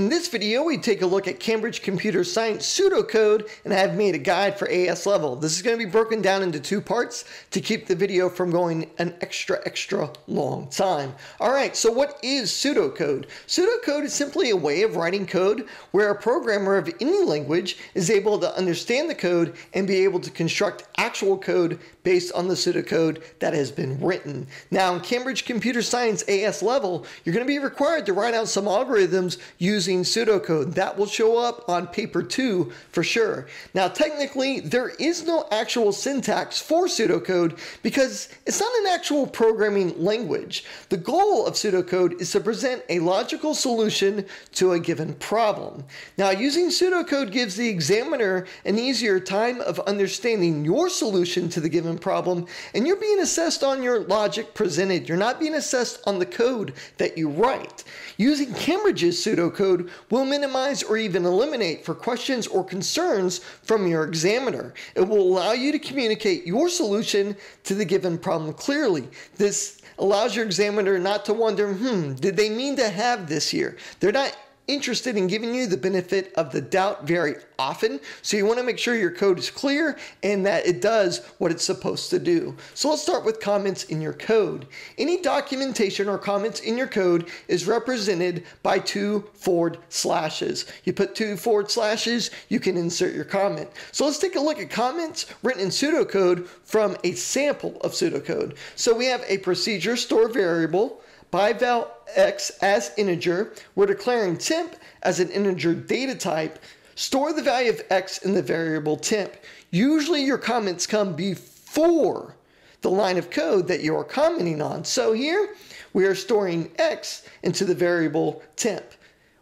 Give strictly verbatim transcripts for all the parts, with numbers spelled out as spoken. In this video, we take a look at Cambridge Computer Science pseudocode, and I've made a guide for A S level. This is going to be broken down into two parts to keep the video from going an extra, extra long time. All right, so what is pseudocode? Pseudocode is simply a way of writing code where a programmer of any language is able to understand the code and be able to construct actual code based on the pseudocode that has been written. Now, in Cambridge Computer Science A S level, you're going to be required to write out some algorithms using pseudocode. That will show up on paper two for sure. Now, technically, there is no actual syntax for pseudocode because it's not an actual programming language. The goal of pseudocode is to present a logical solution to a given problem. Now, using pseudocode gives the examiner an easier time of understanding your solution to the given problem, and you're being assessed on your logic presented. You're not being assessed on the code that you write. Using Cambridge's pseudocode will minimize or even eliminate for questions or concerns from your examiner. It will allow you to communicate your solution to the given problem clearly. This allows your examiner not to wonder, hmm, did they mean to have this here? They're not interested in giving you the benefit of the doubt very often, so you want to make sure your code is clear and that it does what it's supposed to do. So let's start with comments in your code. Any documentation or comments in your code is represented by two forward slashes. You put two forward slashes, you can insert your comment. So let's take a look at comments written in pseudocode from a sample of pseudocode. So we have a procedure store variable, bival x as integer, we're declaring temp as an integer data type, store the value of x in the variable temp. Usually your comments come before the line of code that you are commenting on. So here we are storing x into the variable temp.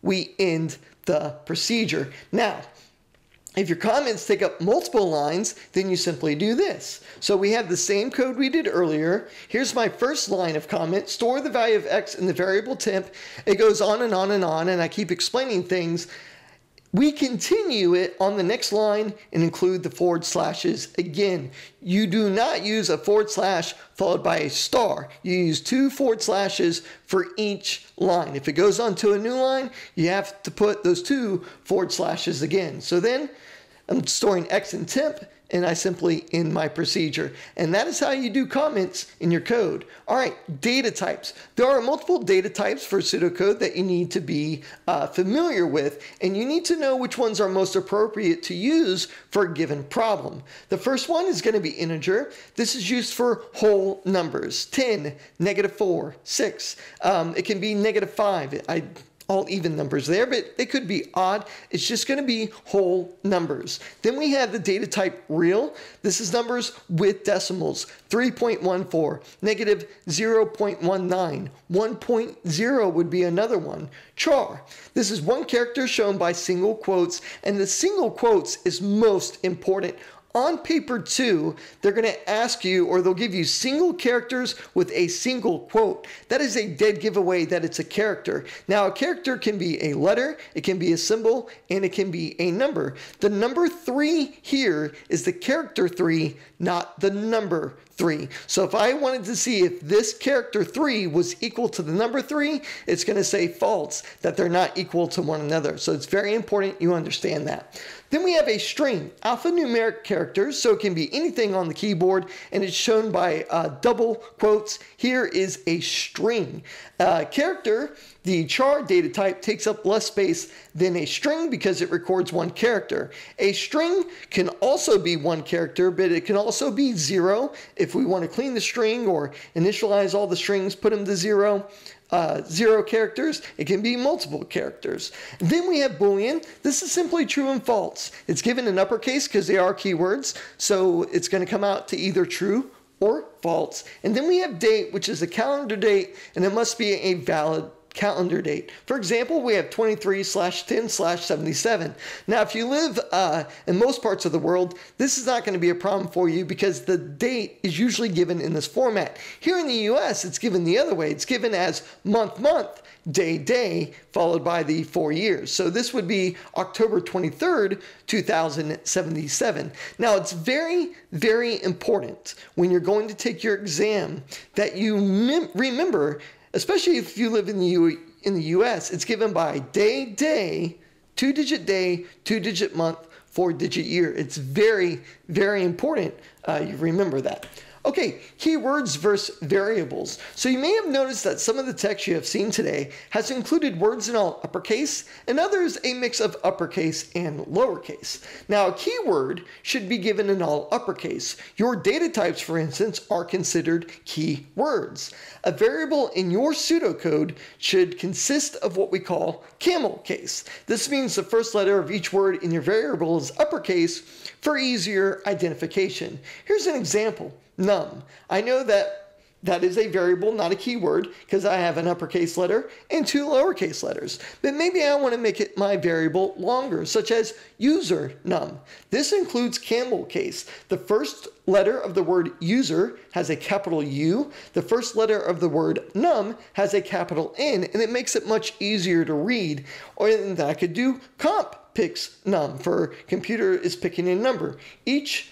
We end the procedure. Now, if your comments take up multiple lines, then you simply do this. So we have the same code we did earlier. Here's my first line of comment, store the value of x in the variable temp. It goes on and on and on, and I keep explaining things. We continue it on the next line and include the forward slashes again. You do not use a forward slash followed by a star. You use two forward slashes for each line. If it goes on to a new line, you have to put those two forward slashes again. So then I'm storing x in temp, and I simply end my procedure. And that is how you do comments in your code. All right, data types. There are multiple data types for pseudocode that you need to be uh, familiar with, and you need to know which ones are most appropriate to use for a given problem. The first one is going to be integer. This is used for whole numbers, ten, negative four, six. Um, it can be negative five. I, all even numbers there, but they could be odd. It's just going to be whole numbers. Then we have the data type real. This is numbers with decimals, three point one four, negative zero point one nine, one point zero would be another one. Char, this is one character shown by single quotes, and the single quotes is most important. On paper two, they're going to ask you, or they'll give you single characters with a single quote. That is a dead giveaway that it's a character. Now, a character can be a letter, it can be a symbol, and it can be a number. The number three here is the character three, not the number three. So if I wanted to see if this character three was equal to the number three, it's going to say false, that they're not equal to one another. So it's very important you understand that. Then we have a string, alphanumeric characters, so it can be anything on the keyboard, and it's shown by uh, double quotes. Here is a string. Uh, character, the char data type, takes up less space than a string because it records one character. A string can also be one character, but it can also be zero. If we want to clean the string or initialize all the strings, put them to zero, uh, zero characters, it can be multiple characters. And then we have Boolean. This is simply true and false. It's given in uppercase because they are keywords, so it's going to come out to either true or false. And then we have date, which is a calendar date, and it must be a valid calendar date. For example, we have twenty-three slash ten slash seventy-seven. Now, if you live uh, in most parts of the world, this is not going to be a problem for you because the date is usually given in this format. Here in the U S, it's given the other way. It's given as month, month, day, day, followed by the four years. So this would be October twenty-third, two thousand seventy-seven. Now, it's very, very important when you're going to take your exam that you remember, especially if you live in the U in the U S, it's given by day, day, two-digit day, two-digit month, four-digit year. It's very, very important uh, you remember that. Okay, keywords versus variables. So you may have noticed that some of the text you have seen today has included words in all uppercase and others a mix of uppercase and lowercase. Now, a keyword should be given in all uppercase. Your data types, for instance, are considered keywords. A variable in your pseudocode should consist of what we call camel case. This means the first letter of each word in your variable is uppercase for easier identification. Here's an example. Num. I know that that is a variable, not a keyword, because I have an uppercase letter and two lowercase letters. But maybe I want to make it my variable longer, such as user num. This includes camel case. The first letter of the word user has a capital U. The first letter of the word num has a capital N, and it makes it much easier to read. Or then I could do comp picks num for computer is picking a number. Each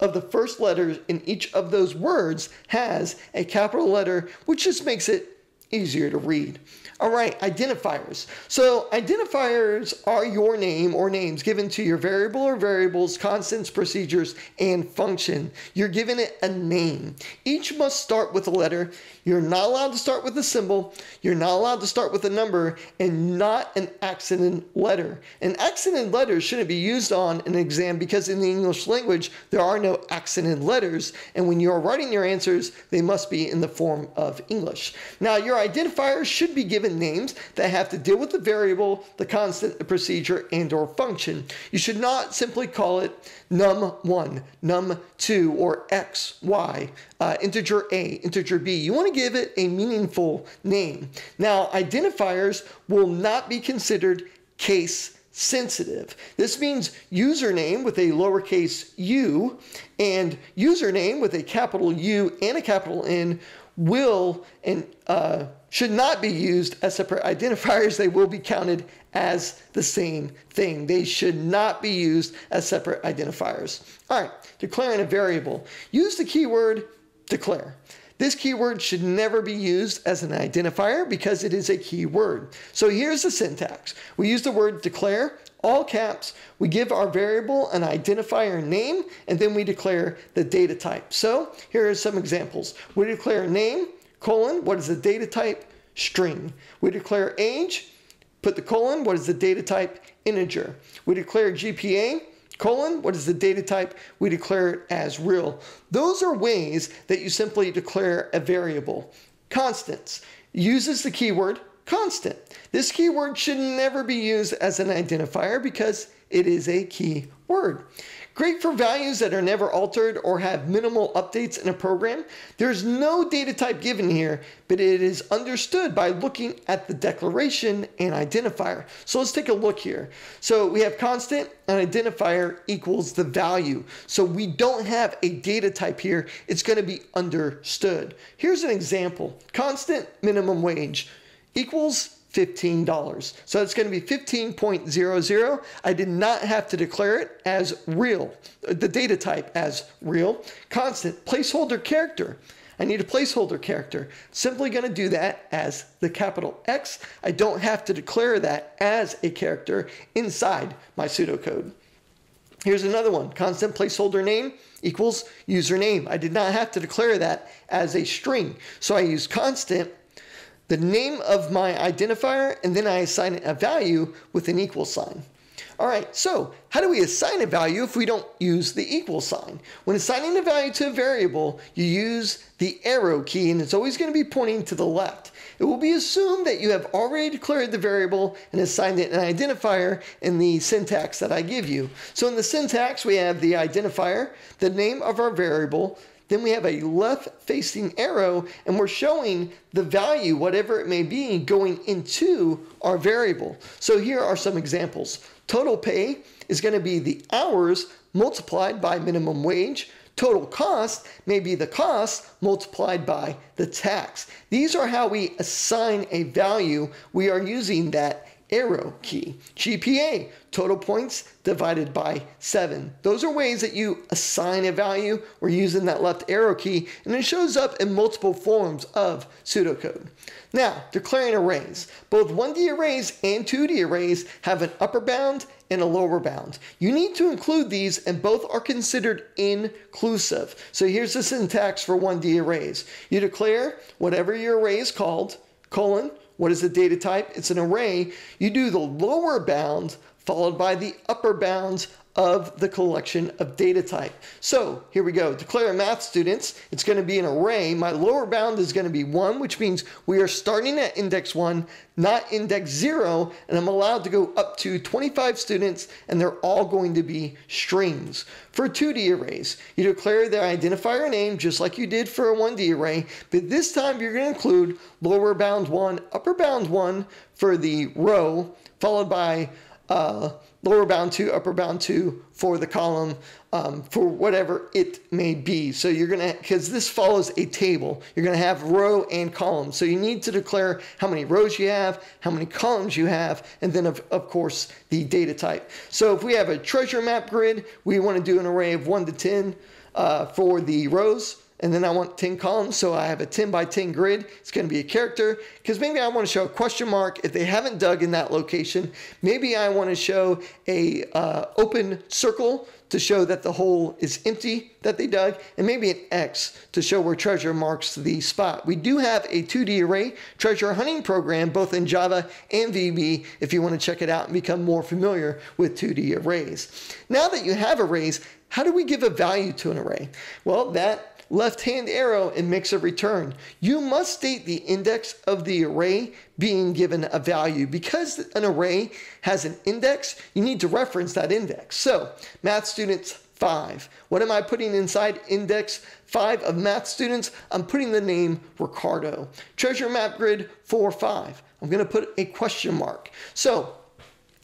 of the first letters in each of those words has a capital letter, which just makes it easier to read. All right, identifiers. So identifiers are your name or names given to your variable or variables, constants, procedures, and function. You're giving it a name. Each must start with a letter. You're not allowed to start with a symbol. You're not allowed to start with a number and not an accented letter. An accented letter shouldn't be used on an exam because in the English language, there are no accented letters. And when you're writing your answers, they must be in the form of English. Now, your identifiers should be given names that have to deal with the variable, the constant, the procedure, and or function. You should not simply call it num one, num two, or x, y, uh, integer a, integer b. You want to give it a meaningful name. Now, identifiers will not be considered case sensitive. This means username with a lowercase u and username with a capital U and a capital N will and uh, should not be used as separate identifiers. They will be counted as the same thing. They should not be used as separate identifiers. All right, declaring a variable. Use the keyword declare. This keyword should never be used as an identifier because it is a keyword. So here's the syntax. We use the word declare, all caps. We give our variable an identifier name, and then we declare the data type. So here are some examples. We declare name, colon, what is the data type? String. We declare age, put the colon, what is the data type? Integer. We declare G P A, colon, what is the data type? We declare it as real. Those are ways that you simply declare a variable. Constants uses the keyword constant. This keyword should never be used as an identifier because it is a keyword. Great for values that are never altered or have minimal updates in a program. There's no data type given here, but it is understood by looking at the declaration and identifier. So let's take a look here. So we have constant and identifier equals the value. So we don't have a data type here. It's going to be understood. Here's an example. Constant minimum wage equals fifteen dollars. So it's going to be fifteen point zero zero. I did not have to declare it as real, the data type as real. Constant placeholder character. I need a placeholder character. Simply going to do that as the capital X. I don't have to declare that as a character inside my pseudocode. Here's another one. Constant placeholder name equals username. I did not have to declare that as a string. So I use constant, the name of my identifier, and then I assign it a value with an equal sign. All right, so how do we assign a value if we don't use the equal sign? When assigning a value to a variable, you use the arrow key, and it's always going to be pointing to the left. It will be assumed that you have already declared the variable and assigned it an identifier in the syntax that I give you. So in the syntax, we have the identifier, the name of our variable, then we have a left-facing arrow, and we're showing the value, whatever it may be, going into our variable. So here are some examples. Total pay is going to be the hours multiplied by minimum wage. Total cost may be the cost multiplied by the tax. These are how we assign a value. We are using that arrow key. G P A, total points divided by seven. Those are ways that you assign a value. We're using that left arrow key, and it shows up in multiple forms of pseudocode. Now, declaring arrays. Both one D arrays and two D arrays have an upper bound and a lower bound. You need to include these, and both are considered inclusive. So here's the syntax for one D arrays. You declare whatever your array is called, colon, what is the data type? It's an array. You do the lower bound followed by the upper bounds of the collection of data type. So here we go. Declare math students. It's going to be an array. My lower bound is going to be one, which means we are starting at index one, not index zero, and I'm allowed to go up to twenty-five students, and they're all going to be strings. For two D arrays, you declare their identifier name just like you did for a one D array, but this time you're going to include lower bound one, upper bound one for the row, followed by uh, lower bound two, upper bound two for the column, um, for whatever it may be. So you're going to, because this follows a table, you're going to have row and column. So you need to declare how many rows you have, how many columns you have, and then of, of course the data type. So if we have a treasure map grid, we want to do an array of one to ten uh, for the rows. And then I want ten columns, so I have a ten by ten grid. It's going to be a character, because maybe I want to show a question mark if they haven't dug in that location. Maybe I want to show a uh, open circle to show that the hole is empty that they dug, and maybe an X to show where treasure marks the spot. We do have a two D array treasure hunting program both in Java and V B if you want to check it out and become more familiar with two D arrays. Now that you have arrays, how do we give a value to an array? Well, that left hand arrow and makes a return. You must state the index of the array being given a value. Because an array has an index, you need to reference that index. So math students five. What am I putting inside index five of math students? I'm putting the name Ricardo. Treasure map grid four, five. I'm going to put a question mark. So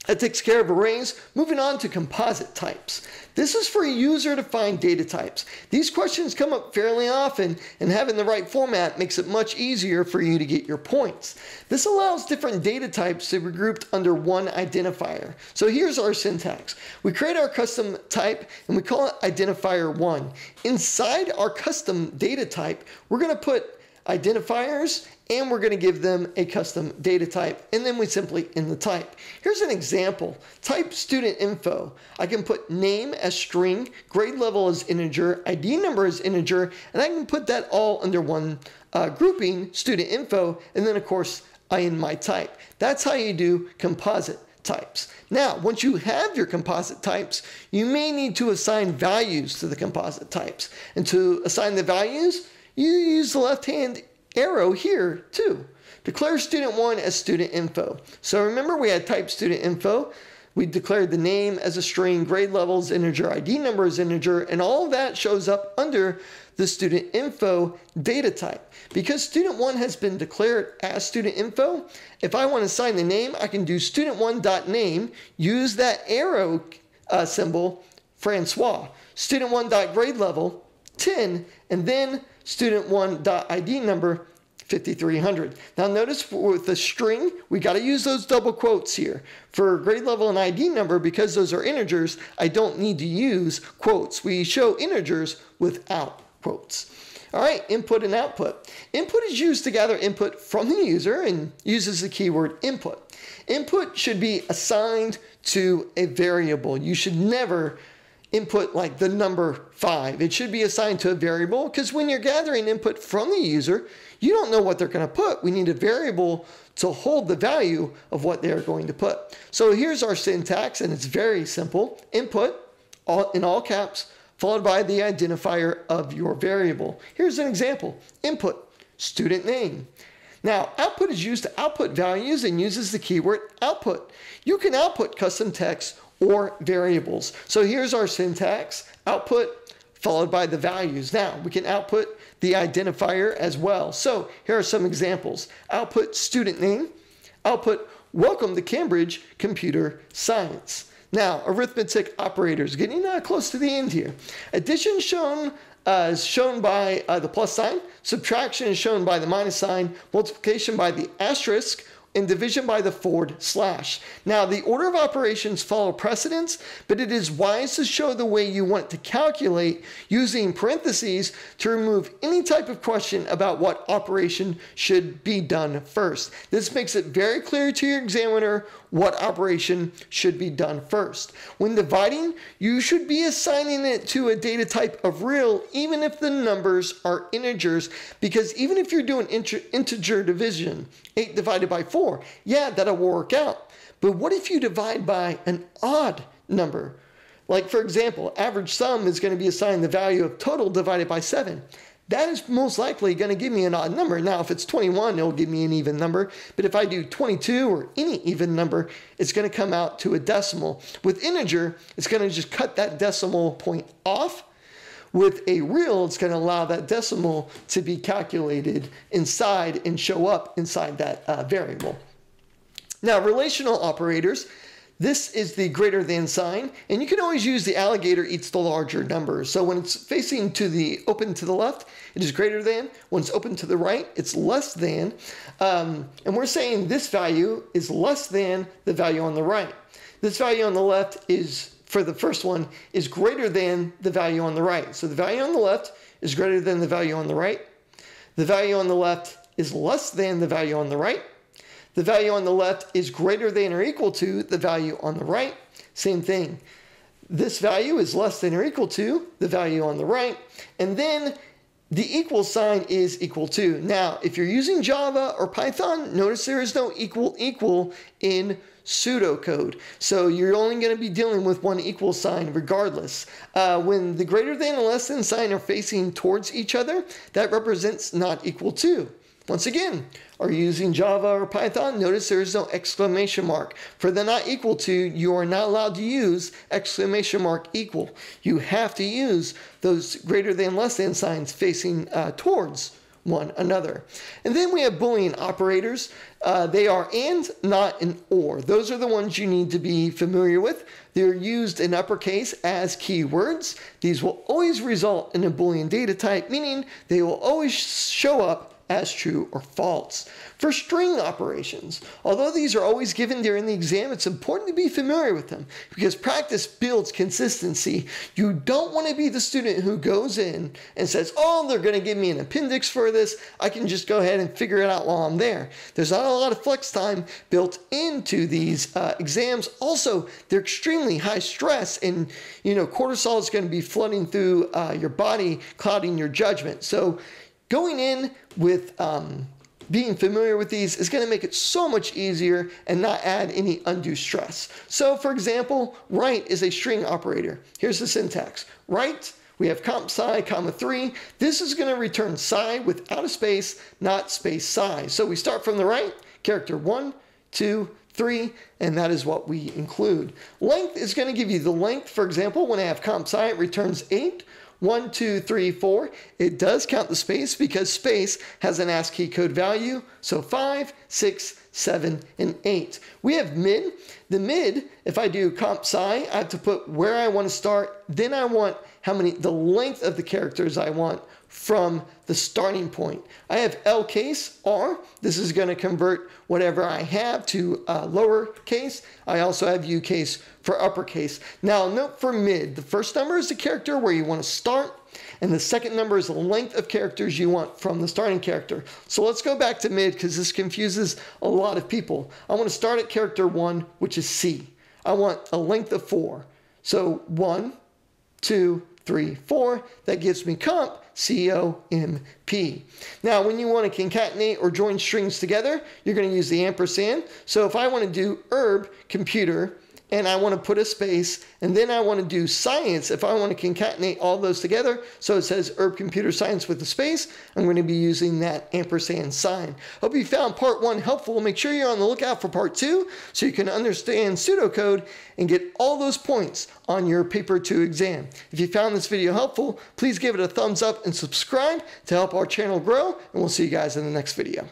that takes care of arrays. Moving on to composite types. This is for a user to find data types. These questions come up fairly often, and having the right format makes it much easier for you to get your points. This allows different data types to be grouped under one identifier. So here's our syntax. We create our custom type, and we call it identifier one. Inside our custom data type, we're going to put identifiers, and we're going to give them a custom data type, and then we simply in the type. Here's an example. Type student info. I can put name as string, grade level as integer, I D number as integer, and I can put that all under one uh, grouping, student info, and then of course I in my type. That's how you do composite types. Now, once you have your composite types, you may need to assign values to the composite types, and to assign the values, you use the left-hand arrow here too. Declare student one as student info. So remember we had type student info. We declared the name as a string, grade level as integer, I D number as integer, and all of that shows up under the student info data type. Because student one has been declared as student info, if I want to assign the name, I can do student one dot name, use that arrow uh, symbol, Francois, student one dot grade level, ten, and then student one dot I D number fifty-three hundred. Now notice with the string, we got to use those double quotes here. For grade level and I D number, because those are integers, I don't need to use quotes. We show integers without quotes. All right, input and output. Input is used to gather input from the user and uses the keyword input. Input should be assigned to a variable. You should never input like the number five. It should be assigned to a variable, because when you're gathering input from the user, you don't know what they're going to put. We need a variable to hold the value of what they're going to put. So here's our syntax, and it's very simple. Input all, in all caps, followed by the identifier of your variable. Here's an example. Input, student name. Now, output is used to output values and uses the keyword output. You can output custom text or variables. So here's our syntax, output followed by the values. Now we can output the identifier as well. So here are some examples. Output student name, output welcome to Cambridge Computer Science. Now arithmetic operators, getting uh, close to the end here. Addition shown uh, is shown by uh, the plus sign, subtraction is shown by the minus sign, multiplication by the asterisk, and division by the forward slash. Now, the order of operations follow precedence, but it is wise to show the way you want to calculate using parentheses to remove any type of question about what operation should be done first. This makes it very clear to your examiner what operation should be done first. When dividing, you should be assigning it to a data type of real, even if the numbers are integers, because even if you're doing integer division, eight divided by four, yeah, that'll work out. But what if you divide by an odd number? Like, for example, average sum is going to be assigned the value of total divided by seven. That is most likely going to give me an odd number. Now, if it's twenty-one, it'll give me an even number. But if I do twenty-two or any even number, it's going to come out to a decimal. With integer, it's going to just cut that decimal point off. With a real, it's going to allow that decimal to be calculated inside and show up inside that uh, variable. Now, relational operators. This is the greater than sign, and you can always use the alligator eats the larger number. So when it's facing to the open to the left, it is greater than. When it's open to the right, it's less than. Um, and we're saying this value is less than the value on the right. This value on the left is, for the first one, is greater than the value on the right. So the value on the left is greater than the value on the right. The value on the left is less than the value on the right. The value on the left is greater than or equal to the value on the right. Same thing. This value is less than or equal to the value on the right. And then the equal sign is equal to. Now, if you're using Java or Python, notice there is no equal equal in pseudocode. So you're only going to be dealing with one equal sign regardless. Uh, when the greater than and less than sign are facing towards each other, that represents not equal to. Once again, are you using Java or Python? Notice there is no exclamation mark. For the not equal to, you are not allowed to use exclamation mark equal. You have to use those greater than, less than signs facing uh, towards one another. And then we have Boolean operators. Uh, they are and, not, and or. Those are the ones you need to be familiar with. They're used in uppercase as keywords. These will always result in a Boolean data type, meaning they will always show up as true or false. For string operations, although these are always given during the exam, it's important to be familiar with them because practice builds consistency. You don't want to be the student who goes in and says, oh, they're going to give me an appendix for this. I can just go ahead and figure it out while I'm there. There's not a lot of flex time built into these uh, exams. Also, they're extremely high stress, and you know cortisol is going to be flooding through uh, your body, clouding your judgment. So going in with um, being familiar with these is going to make it so much easier and not add any undue stress. So, for example, write is a string operator. Here's the syntax. Write, we have comp psi, comma three. This is going to return psi without a space, not space psi. So we start from the right, character one, two, three, and that is what we include. Length is going to give you the length. For example, when I have comp psi, it returns eight. One, two, three, four. It does count the space because space has an ASCII code value. So five, six, seven, and eight. We have mid. The mid, if I do comp psi, I have to put where I want to start. Then I want how many, the length of the characters I want from the starting point. I have L case R. This is going to convert whatever I have to uh, lower case. I also have U case for uppercase. Now note for mid, the first number is the character where you want to start, and the second number is the length of characters you want from the starting character. So let's go back to mid because this confuses a lot of people. I want to start at character one, which is C. I want a length of four. So one, two, three, four. That gives me comp C O M P. Now, when you want to concatenate or join strings together, you're going to use the ampersand. So if I want to do Erb Computer and I want to put a space, and then I want to do Science, if I want to concatenate all those together, so it says Erb Computer Science with a space, I'm going to be using that ampersand sign. Hope you found part one helpful. Make sure you're on the lookout for part two so you can understand pseudocode and get all those points on your paper two exam. If you found this video helpful, please give it a thumbs up and subscribe to help our channel grow, and we'll see you guys in the next video.